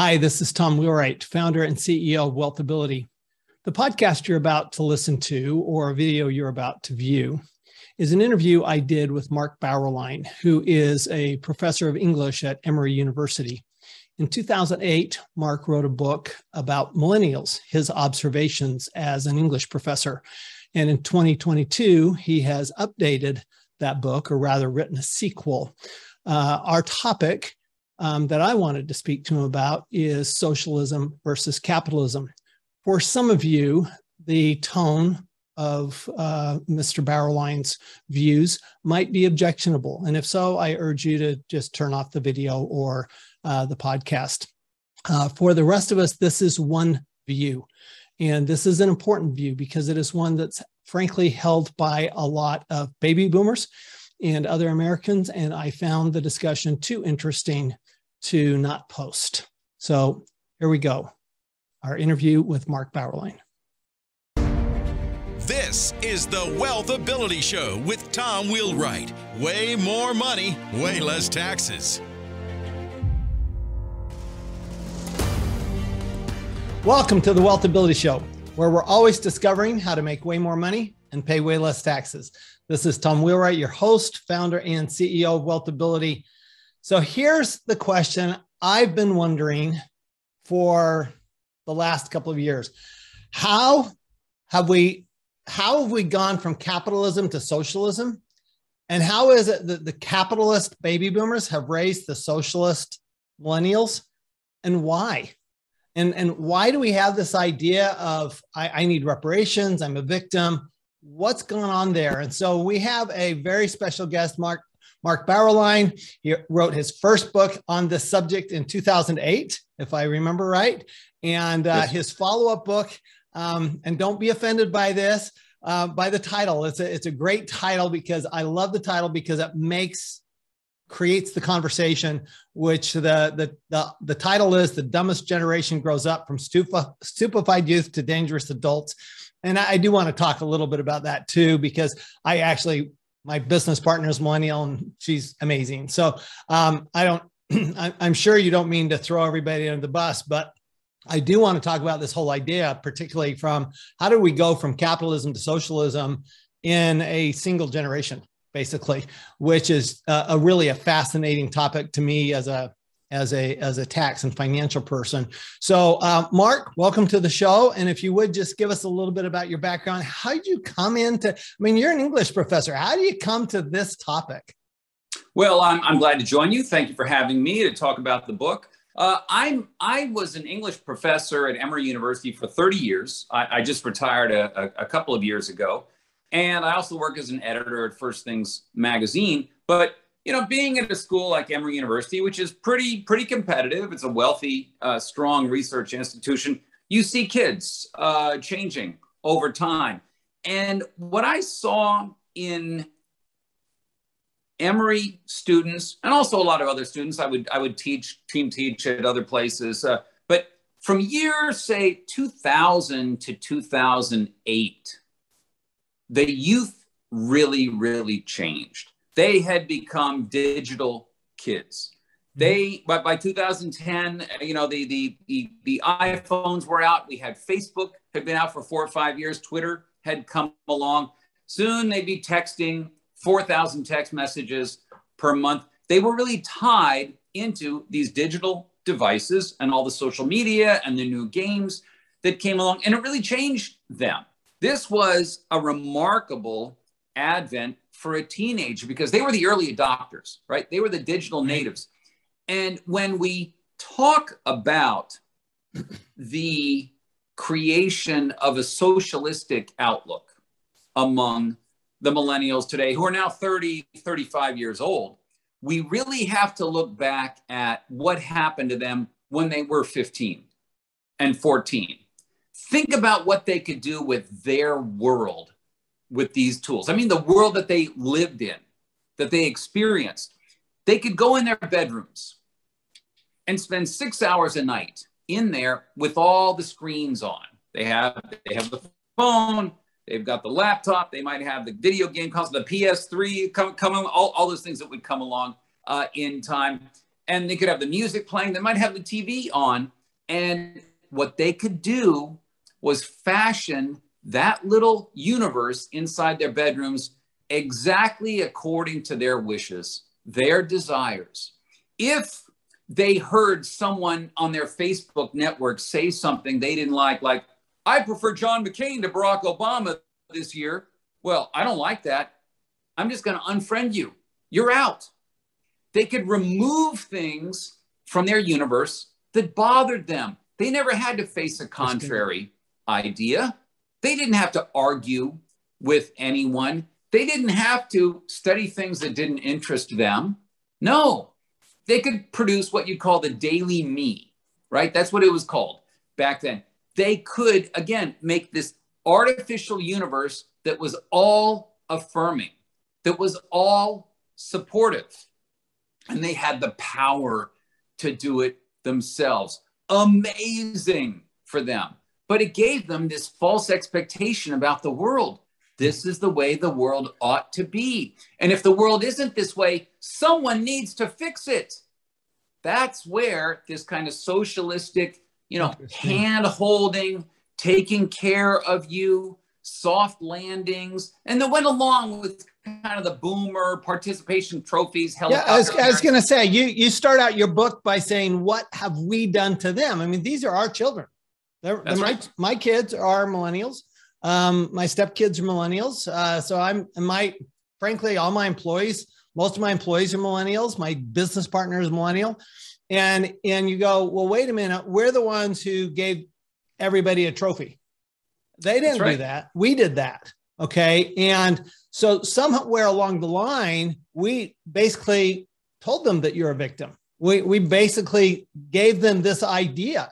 Hi, this is Tom Wheelwright, founder and CEO of WealthAbility. The podcast you're about to listen to, or a video you're about to view, is an interview I did with Mark Bauerlein, who is a professor of English at Emory University. In 2008, Mark wrote a book about millennials, his observations as an English professor. And in 2022, he has updated that book, or rather written a sequel. Our topic that I wanted to speak to him about is socialism versus capitalism. For some of you, the tone of Mr. Bauerlein's views might be objectionable. And if so, I urge you to just turn off the video or the podcast. For the rest of us, this is one view. And this is an important view because it is one that's frankly held by a lot of baby boomers and other Americans. And I found the discussion too interesting to not post. So here we go. Our interview with Mark Bauerlein. This is the WealthAbility Show with Tom Wheelwright. Way more money, way less taxes. Welcome to the WealthAbility Show, where we're always discovering how to make way more money and pay way less taxes. This is Tom Wheelwright, your host, founder, and CEO of WealthAbility. So here's the question I've been wondering for the last couple of years. How have we gone from capitalism to socialism? And how is it that the capitalist baby boomers have raised the socialist millennials? And why? And why do we have this idea of, I need reparations, I'm a victim? What's going on there? And so we have a very special guest, Mark Bauerlein. He wrote his first book on this subject in 2008, if I remember right. And his follow-up book, and don't be offended by this, by the title. It's a great title because I love the title because it creates the conversation, which the title is The Dumbest Generation Grows Up, From Stupefied Youth to Dangerous Adults. And I do want to talk a little bit about that too, because my business partner is millennial and she's amazing. So I'm sure you don't mean to throw everybody under the bus, but I do want to talk about this whole idea, particularly from how do we go from capitalism to socialism in a single generation, basically, which is really a fascinating topic to me as a tax and financial person. So Mark, welcome to the show. And if you would just give us a little bit about your background, how did you come into, I mean, you're an English professor. How do you come to this topic? Well, I'm glad to join you. Thank you for having me to talk about the book. I was an English professor at Emory University for 30 years. I just retired a couple of years ago. And I also work as an editor at First Things Magazine. But, you know, being at a school like Emory University, which is pretty competitive, it's a wealthy, strong research institution, you see kids changing over time. And what I saw in Emory students, and also a lot of other students, I would team teach at other places. But from year, say, 2000 to 2008, the youth really changed. They had become digital kids. They, by 2010, you know, the iPhones were out. We had Facebook, had been out for 4 or 5 years. Twitter had come along. Soon they'd be texting 4,000 text messages per month. They were really tied into these digital devices and all the social media and the new games that came along, and it really changed them. This was a remarkable advent for a teenager because they were the early adopters, right? They were the digital natives. And when we talk about the creation of a socialistic outlook among the millennials today, who are now 30, 35 years old, we really have to look back at what happened to them when they were 15 and 14. Think about what they could do with their world with these tools. I mean, the world that they lived in, that they experienced. They could go in their bedrooms and spend 6 hours a night in there with all the screens on. They have the phone, they've got the laptop, they might have the video game console, the PS3, all those things that would come along in time. and they could have the music playing. They might have the TV on. And what they could do was fashion that little universe inside their bedrooms exactly according to their wishes, their desires. If they heard someone on their Facebook network say something they didn't like I prefer John McCain to Barack Obama this year. Well, I don't like that. I'm just going to unfriend you. You're out. They could remove things from their universe that bothered them. They never had to face a contrary idea. They didn't have to argue with anyone. They didn't have to study things that didn't interest them. No. They could produce what you'd call the daily me, right? That's what it was called back then. They could, again, make this artificial universe that was all affirming, that was all supportive. And they had the power to do it themselves. Amazing for them. But it gave them this false expectation about the world. This is the way the world ought to be. And if the world isn't this way, someone needs to fix it. That's where this kind of socialistic, you know, hand-holding, taking care of you, soft landings, and that went along with kind of the boomer participation trophies. Yeah, I was going to say, you start out your book by saying, what have we done to them? I mean, these are our children. My kids are millennials. My stepkids are millennials. Frankly, all my employees, most of my employees are millennials. My business partner is millennial. And you go, well, wait a minute. We're the ones who gave everybody a trophy. They didn't do that. We did that. Okay. And so somewhere along the line, we basically told them that you're a victim. We basically gave them this idea.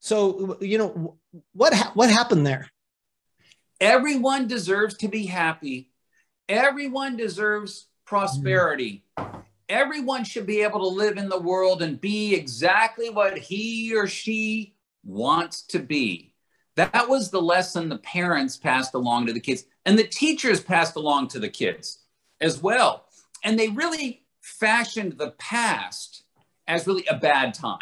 So, you know, what happened there? Everyone deserves to be happy. Everyone deserves prosperity. Everyone should be able to live in the world and be exactly what he or she wants to be. That was the lesson the parents passed along to the kids, and the teachers passed along to the kids as well. And they really fashioned the past as really a bad time.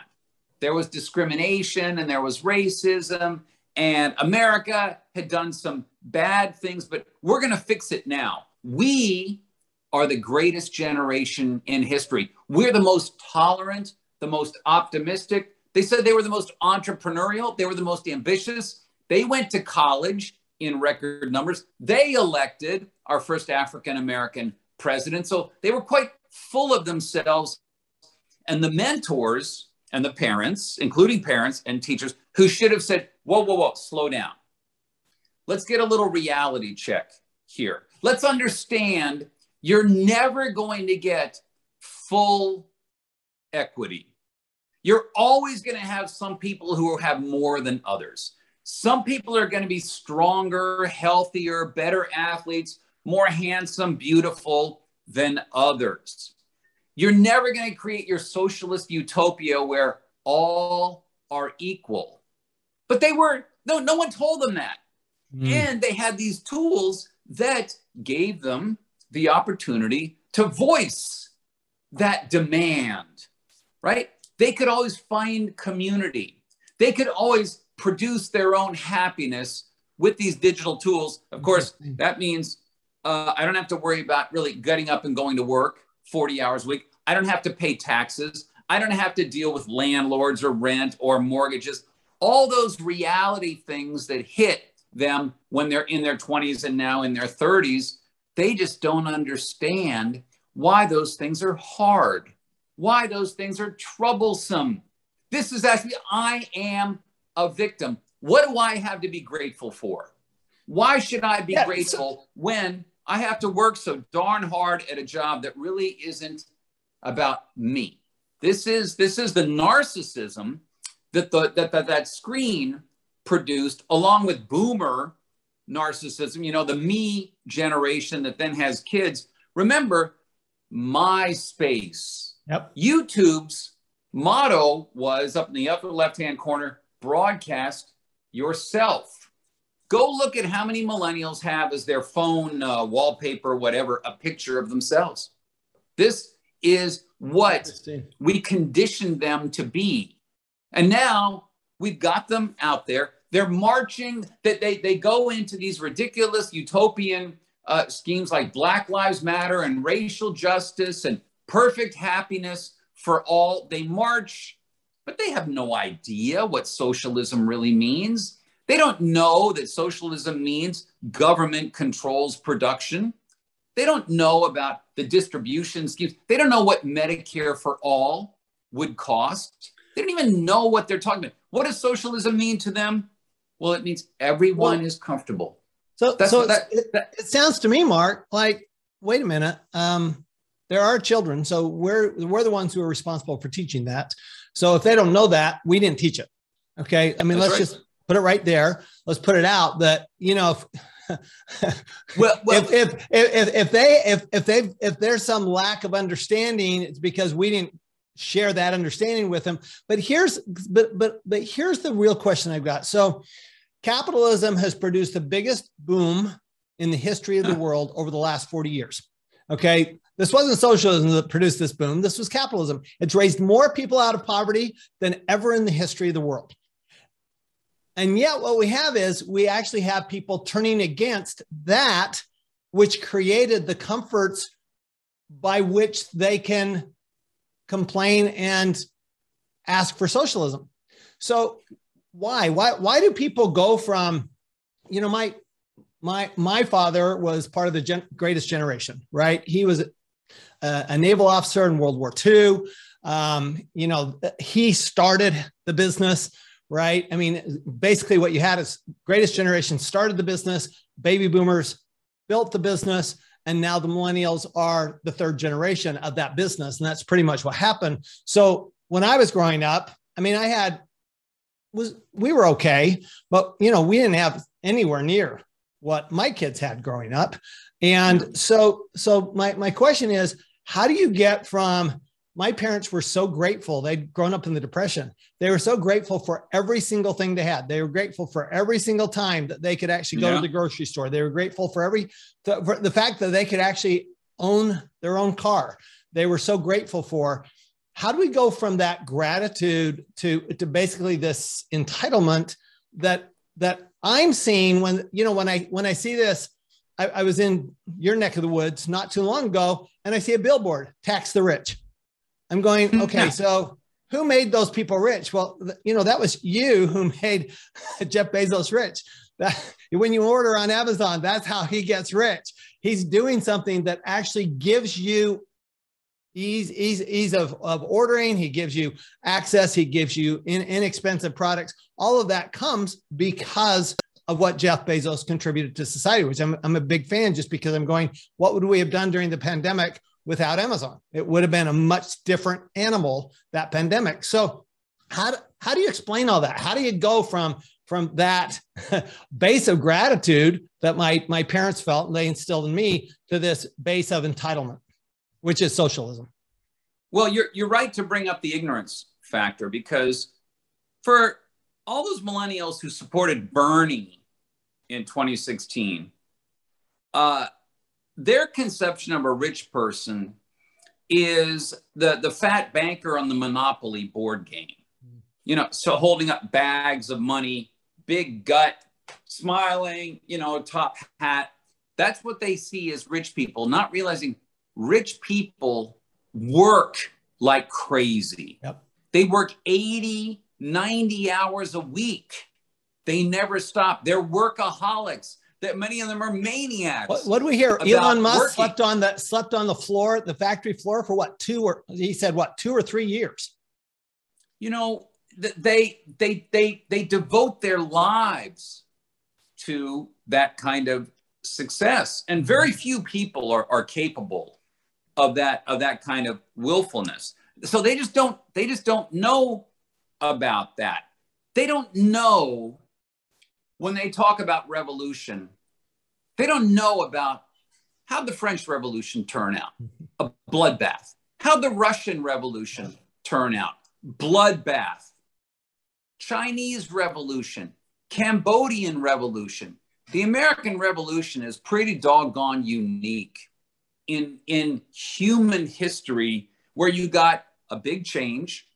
There was discrimination and there was racism, and America had done some bad things, but we're going to fix it now. We are the greatest generation in history. We're the most tolerant, the most optimistic. They said they were the most entrepreneurial. They were the most ambitious. They went to college in record numbers. They elected our first African-American president. So they were quite full of themselves. And the mentors and the parents, including parents and teachers, who should have said, whoa, whoa, whoa, slow down. Let's get a little reality check here. Let's understand you're never going to get full equity. You're always going to have some people who have more than others. Some people are going to be stronger, healthier, better athletes, more handsome, beautiful than others. You're never going to create your socialist utopia where all are equal. But they were, no one told them that. And they had these tools that gave them the opportunity to voice that demand, right? They could always find community. They could always produce their own happiness with these digital tools. Of course, that means I don't have to worry about really getting up and going to work 40 hours a week. I don't have to pay taxes. I don't have to deal with landlords or rent or mortgages. All those reality things that hit them when they're in their 20s and now in their 30s, they just don't understand why those things are hard, why those things are troublesome. This is actually, I am a victim. What do I have to be grateful for? Why should I be grateful when I have to work so darn hard at a job that really isn't about me? This is the narcissism that that screen produced, along with boomer narcissism, you know, the me generation that then has kids. Remember, MySpace. Yep. YouTube's motto was, up in the upper left-hand corner, broadcast yourself. Go look at how many millennials have as their phone wallpaper, whatever, a picture of themselves. This is what we conditioned them to be. And now we've got them out there. They're marching, that they go into these ridiculous utopian schemes like Black Lives Matter and racial justice and perfect happiness for all. They march, but they have no idea what socialism really means. They don't know that socialism means government controls production. They don't know about the distribution schemes. They don't know what Medicare for all would cost. They don't even know what they're talking about. What does socialism mean to them? Well, it means everyone is comfortable. So it sounds to me, Mark, like, wait a minute. There are children. So we're the ones who are responsible for teaching that. So if they don't know that, we didn't teach it. Okay. I mean, let's just put it right there. Let's put it out that, you know, if there's some lack of understanding, it's because we didn't share that understanding with them. But here's the real question I've got. So capitalism has produced the biggest boom in the history of the world over the last 40 years. Okay. This wasn't socialism that produced this boom. This was capitalism. It's raised more people out of poverty than ever in the history of the world. And yet what we have is we actually have people turning against that which created the comforts by which they can complain and ask for socialism. So why do people go from, you know, my father was part of the greatest generation, right? He was a naval officer in World War II. You know, he started the business, right? I mean, basically what you had is greatest generation started the business, baby boomers built the business, and now the millennials are the third generation of that business. And that's pretty much what happened. So when I was growing up, I mean, we were okay, but you know, we didn't have anywhere near what my kids had growing up. And so my question is, how do you get from, my parents were so grateful. They'd grown up in the Depression. They were so grateful for every single thing they had. They were grateful for every single time that they could actually go to the grocery store. They were grateful for for the fact that they could actually own their own car. They were so grateful for. How do we go from that gratitude to basically this entitlement that I'm seeing when I see this? I was in your neck of the woods not too long ago, and I see a billboard, tax the rich. I'm going, okay, so who made those people rich? Well, you know, that was you who made Jeff Bezos rich. When you order on Amazon, that's how he gets rich. He's doing something that actually gives you ease of ordering. He gives you access. He gives you inexpensive products. All of that comes because of what Jeff Bezos contributed to society, which I'm a big fan, just because I'm going, what would we have done during the pandemic without Amazon? It would have been a much different animal, that pandemic. So how do you explain all that? How do you go from that base of gratitude that my parents felt and they instilled in me to this base of entitlement, which is socialism? Well, you're right to bring up the ignorance factor, because for all those millennials who supported Bernie in 2016, their conception of a rich person is the fat banker on the Monopoly board game, you know, so holding up bags of money, big gut, smiling, you know, top hat. That's what they see as rich people, not realizing rich people work like crazy. Yep. They work 80, 90 hours a week. They never stop. They're workaholics. That many of them are maniacs. What do we hear? Elon Musk slept on the floor, the factory floor, for what, two or three years. You know, they devote their lives to that kind of success, and very few people are capable of that kind of willfulness. So they just don't know about that. They don't know. When they talk about revolution, they don't know about how the French Revolution turn out, a bloodbath. How the Russian Revolution turn out, bloodbath. Chinese Revolution, Cambodian Revolution. The American Revolution is pretty doggone unique in human history where you got a big change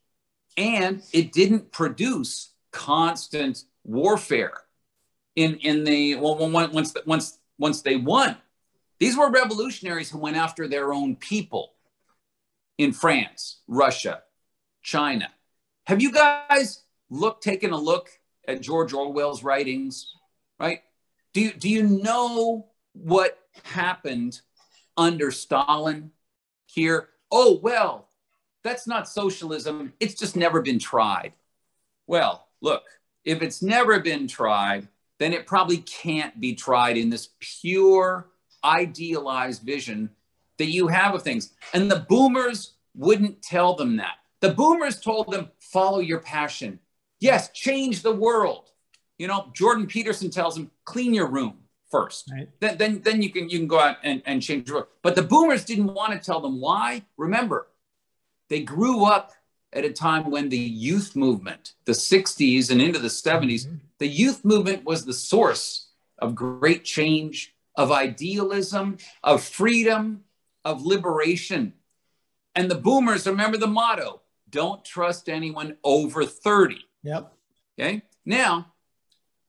and it didn't produce constant warfare once they won. These were revolutionaries who went after their own people in France, Russia, China. Have you guys taken a look at George Orwell's writings, right? Do you know what happened under Stalin here? Oh, well, that's not socialism. It's just never been tried. Well, look, if it's never been tried, then it probably can't be tried in this pure idealized vision that you have of things. And the boomers wouldn't tell them that. The boomers told them, follow your passion. Yes, change the world. You know, Jordan Peterson tells them, clean your room first. Right. Then you can go out and change the world. But the boomers didn't want to tell them why. Remember, they grew up at a time when the youth movement, the 60s and into the 70s, the youth movement was the source of great change, of idealism, of freedom, of liberation. And the boomers, remember the motto, don't trust anyone over 30. Yep. Okay. Now,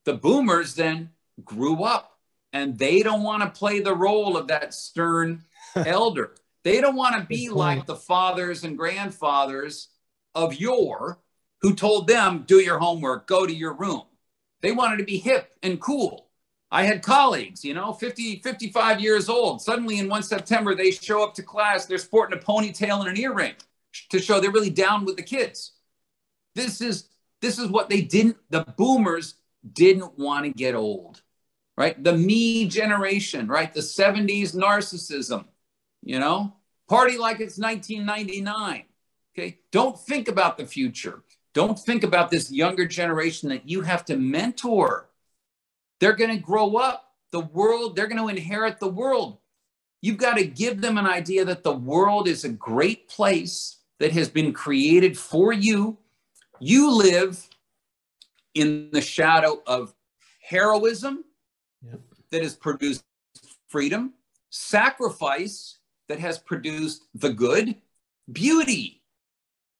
the boomers then grew up and they don't want to play the role of that stern elder. They don't want to be like the fathers and grandfathers of yore, who told them, do your homework, go to your room. They wanted to be hip and cool. I had colleagues, you know, 50, 55 years old. Suddenly in 1 September, they show up to class, they're sporting a ponytail and an earring to show they're really down with the kids. This is what they didn't, the boomers didn't want to get old, right? The me generation, right? The 70s narcissism, you know, party like it's 1999. Okay, don't think about the future. Don't think about this younger generation that you have to mentor. They're going to grow up. The world, they're going to inherit the world. You've got to give them an idea that the world is a great place that has been created for you. You live in the shadow of heroism that has produced freedom, sacrifice that has produced the good, beauty,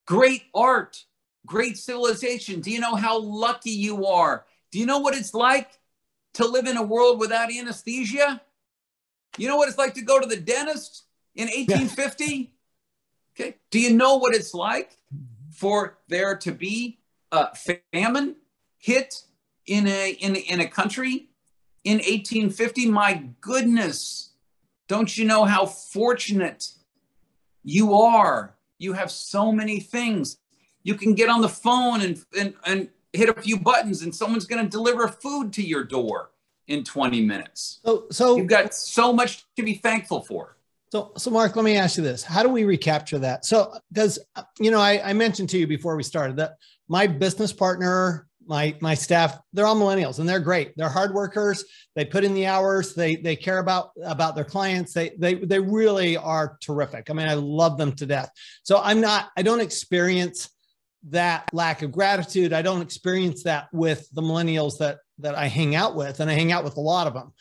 great art, great civilization. Do you know how lucky you are? Do you know what it's like to live in a world without anesthesia? You know what it's like to go to the dentist in 1850? Yeah. Okay. Do you know what it's like for there to be a famine hit in a country in 1850? My goodness. Don't you know how fortunate you are? You have so many things. You can get on the phone and hit a few buttons and someone's going to deliver food to your door in 20 minutes. So you've got so much to be thankful for. So Mark, let me ask you this. How do we recapture that? So does, you know, I mentioned to you before we started that my business partner, my staff, they're all millennials and they're great. They're hard workers. They put in the hours. They care about their clients. They really are terrific. I mean, I love them to death. So I don't experience that lack of gratitude. I don't experience that with the millennials that I hang out with, and I hang out with a lot of them.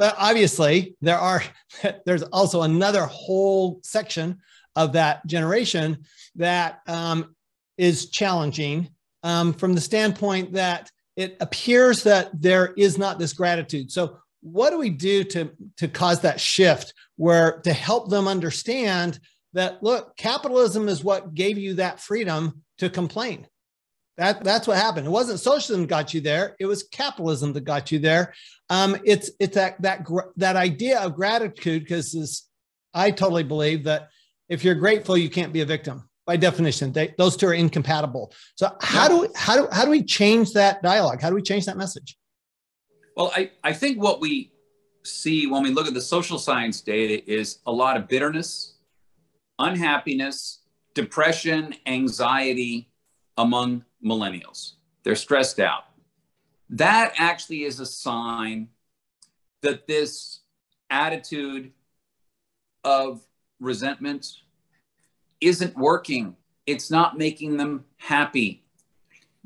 But obviously there's also another whole section of that generation that, is challenging from the standpoint that it appears that there is not this gratitude. So what do we do to cause that shift to help them understand that, look, capitalism is what gave you that freedom to complain. That's what happened. It wasn't socialism that got you there. It was capitalism that got you there. It's that idea of gratitude, because I totally believe that if you're grateful, you can't be a victim. By definition, those two are incompatible. So how do we change that dialogue? How do we change that message? Well, I think what we see when we look at the social science data is a lot of bitterness, unhappiness, depression, anxiety among millennials. They're stressed out. That actually is a sign that this attitude of resentment isn't working. It's not making them happy.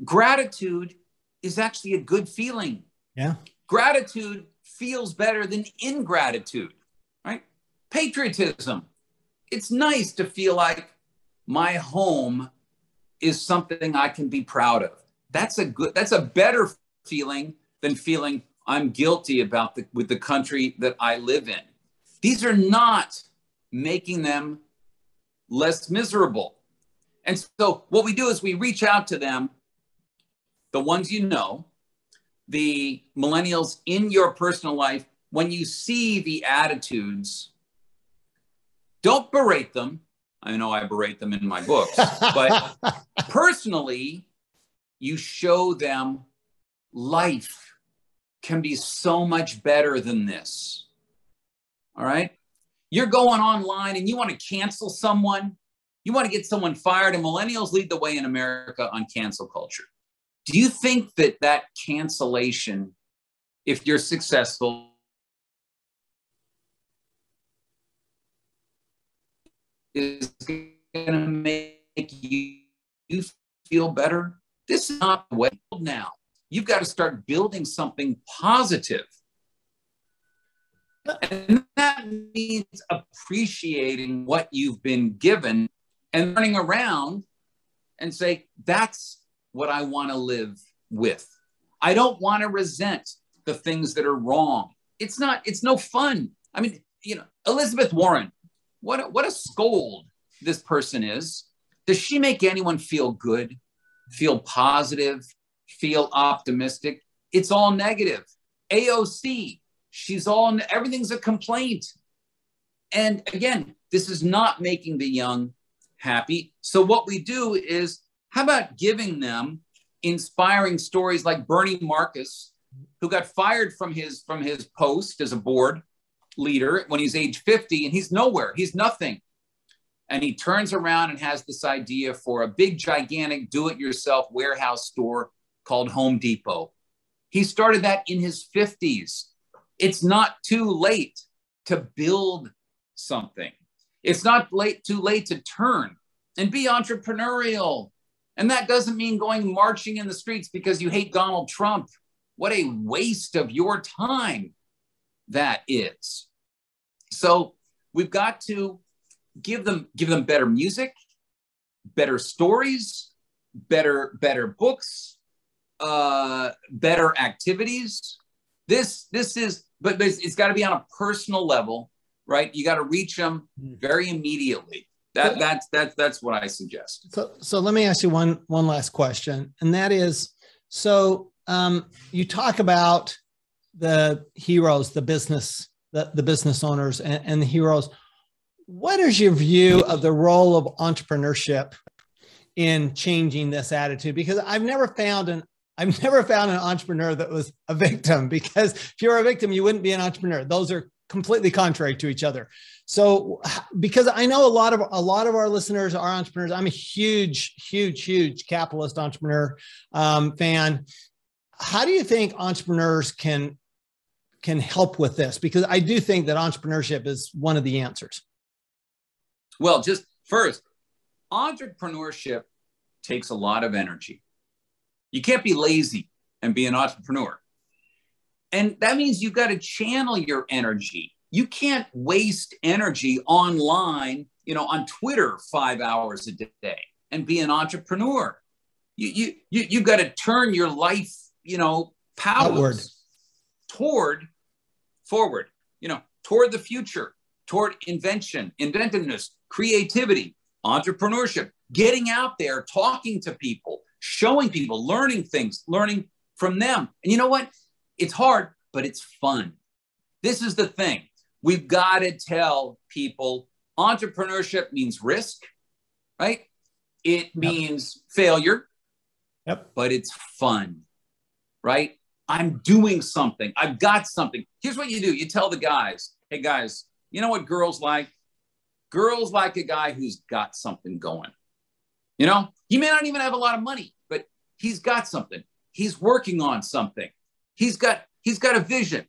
Gratitude is actually a good feeling. Yeah. Gratitude feels better than ingratitude, right? Patriotism it's nice to feel like my home is something I can be proud of. That's a good, that's a better feeling than feeling I'm guilty about the, with the country that I live in. These are not making them less miserable. And so what we do is we reach out to them, the ones you know, the millennials in your personal life. When you see the attitudes, don't berate them. I know I berate them in my books, but personally, you show them life can be so much better than this. All right? You're going online and you want to cancel someone. You want to get someone fired, and millennials lead the way in America on cancel culture. Do you think that that cancellation, if you're successful, is going to make you feel better? This is not the way now. You've got to start building something positive. And that means appreciating what you've been given and running around and say, that's what I want to live with. I don't want to resent the things that are wrong. It's not, it's no fun. I mean, you know, Elizabeth Warren, what a scold this person is. Does she make anyone feel good, feel positive, feel optimistic? It's all negative. AOC, she's all, everything's a complaint. And again, this is not making the young happy. So what we do is, how about giving them inspiring stories like Bernie Marcus, who got fired from his post as a board leader when he's age 50, and he's nowhere, he's nothing. And he turns around and has this idea for a big, gigantic, do-it-yourself warehouse store called Home Depot. He started that in his 50s. It's not too late to build something. It's not too late to turn and be entrepreneurial. And that doesn't mean going marching in the streets because you hate Donald Trump. What a waste of your time that is. So we've got to give them better music, better stories, better books, better activities. This is, but it's got to be on a personal level. Right, you got to reach them very immediately. That's what I suggest. So let me ask you one last question, and that is, so you talk about the heroes, the business owners, and the heroes. What is your view of the role of entrepreneurship in changing this attitude? Because I've never found an entrepreneur that was a victim. Because if you were a victim, you wouldn't be an entrepreneur. Those are completely contrary to each other. So, because I know a lot of our listeners are entrepreneurs. I'm a huge capitalist entrepreneur fan. How do you think entrepreneurs can help with this? Because I do think that entrepreneurship is one of the answers. Well, just first, entrepreneurship takes a lot of energy. You can't be lazy and be an entrepreneur. And that means you've got to channel your energy. You can't waste energy online, you know, on Twitter 5 hours a day and be an entrepreneur. You've got to turn your life, you know, powers forward, you know, toward the future, toward invention, inventiveness, creativity, entrepreneurship, getting out there, talking to people, showing people, learning things, learning from them. And you know what? It's hard, but it's fun. This is the thing. We've got to tell people entrepreneurship means risk, right? It means failure, but it's fun, right? I'm doing something. I've got something. Here's what you do. You tell the guys, hey guys, you know what girls like? Girls like a guy who's got something going. You know, he may not even have a lot of money, but he's got something. He's working on something. He's got a vision.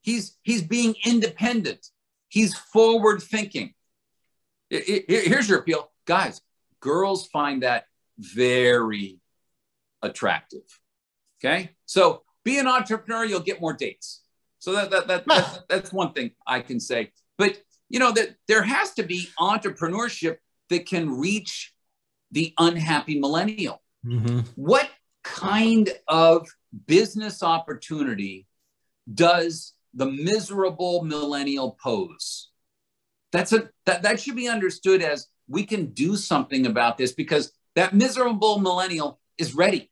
He's being independent. He's forward thinking. Here's your appeal. Guys, girls find that very attractive. Okay? So be an entrepreneur, you'll get more dates. So that's one thing I can say. But you know, that there has to be entrepreneurship that can reach the unhappy millennial. Mm-hmm. What kind of business opportunity does the miserable millennial pose? That should be understood as, we can do something about this, because that miserable millennial is ready.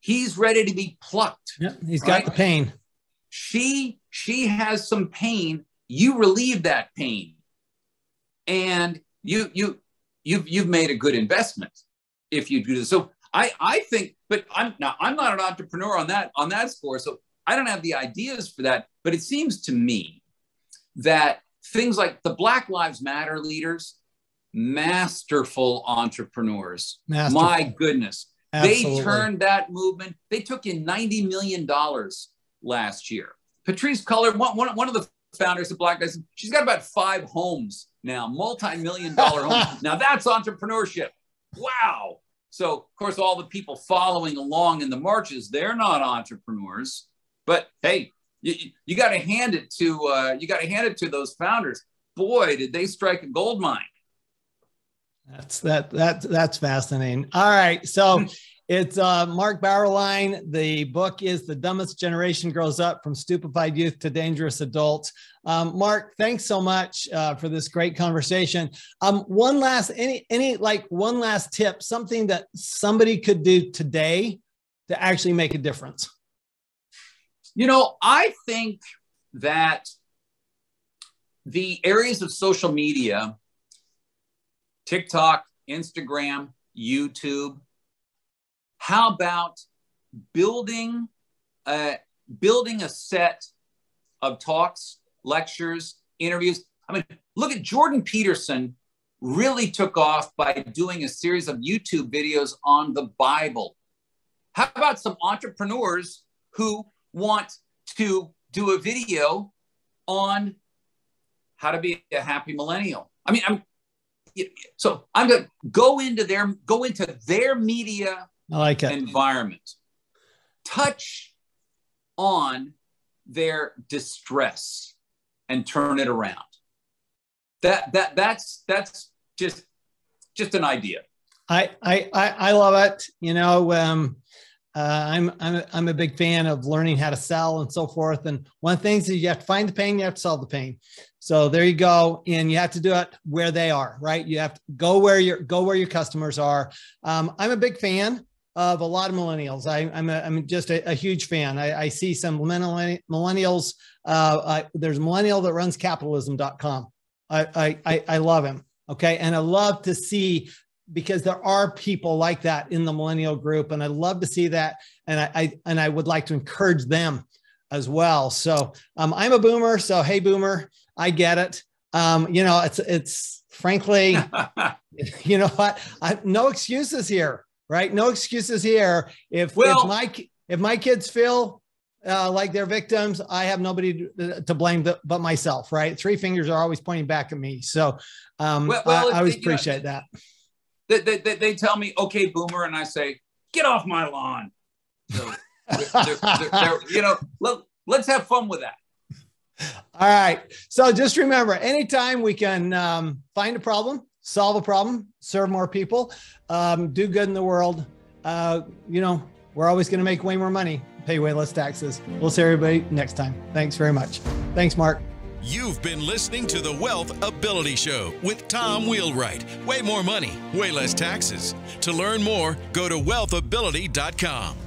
He's ready to be plucked. Yep, he's got the pain. She has some pain. You relieve that pain, and you've made a good investment if you do this. So I think, but I'm not an entrepreneur on that score, so I don't have the ideas for that. But it seems to me that things like the Black Lives Matter leaders, masterful entrepreneurs, my goodness. Absolutely. They turned that movement. They took in $90 million last year. Patrice Cullors, one of the founders of Black Lives, she's got about 5 homes now, multi-million-dollar homes. Now that's entrepreneurship. Wow. So, of course, all the people following along in the marches, they're not entrepreneurs. But hey, you got to hand it to those founders. Boy, did they strike a gold mine. That's fascinating. All right. So it's Mark Bauerlein. The book is The Dumbest Generation Grows Up: From Stupefied Youth to Dangerous Adults. Mark, thanks so much for this great conversation. One last tip, something that somebody could do today to actually make a difference. You know, I think that the areas of social media, TikTok, Instagram, YouTube. How about building a set of talks, lectures, interviews? I mean, look at Jordan Peterson. Really took off by doing a series of YouTube videos on the Bible. How about some entrepreneurs who want to do a video on how to be a happy millennial? I mean, so I'm going to go into their media environment, touch on their distress, and turn it around. That's just an idea. I love it. You know, I'm a big fan of learning how to sell and so forth. And one of the things is, you have to find the pain, you have to solve the pain. So there you go. And you have to do it where they are, right? You have to go where your customers are. I'm a big fan of a lot of millennials. I'm just a huge fan. I see some millennials. There's a millennial that runs capitalism.com. I love him. Okay. And I love to see, because there are people like that in the millennial group, and I love to see that, and I would like to encourage them as well. So I'm a boomer, so hey boomer, I get it. You know, it's frankly, you know what? No excuses here, right? No excuses here. If my kids feel like they're victims, I have nobody to blame but myself, right? 3 fingers are always pointing back at me. So I always appreciate that. They tell me, okay, boomer, and I say, get off my lawn. So, you know, let's have fun with that. All right. So just remember, anytime we can find a problem, solve a problem, serve more people, do good in the world, you know, we're always going to make way more money, pay way less taxes. We'll see everybody next time. Thanks very much. Thanks, Mark. You've been listening to The WealthAbility Show with Tom Wheelwright. Way more money, way less taxes. To learn more, go to wealthability.com.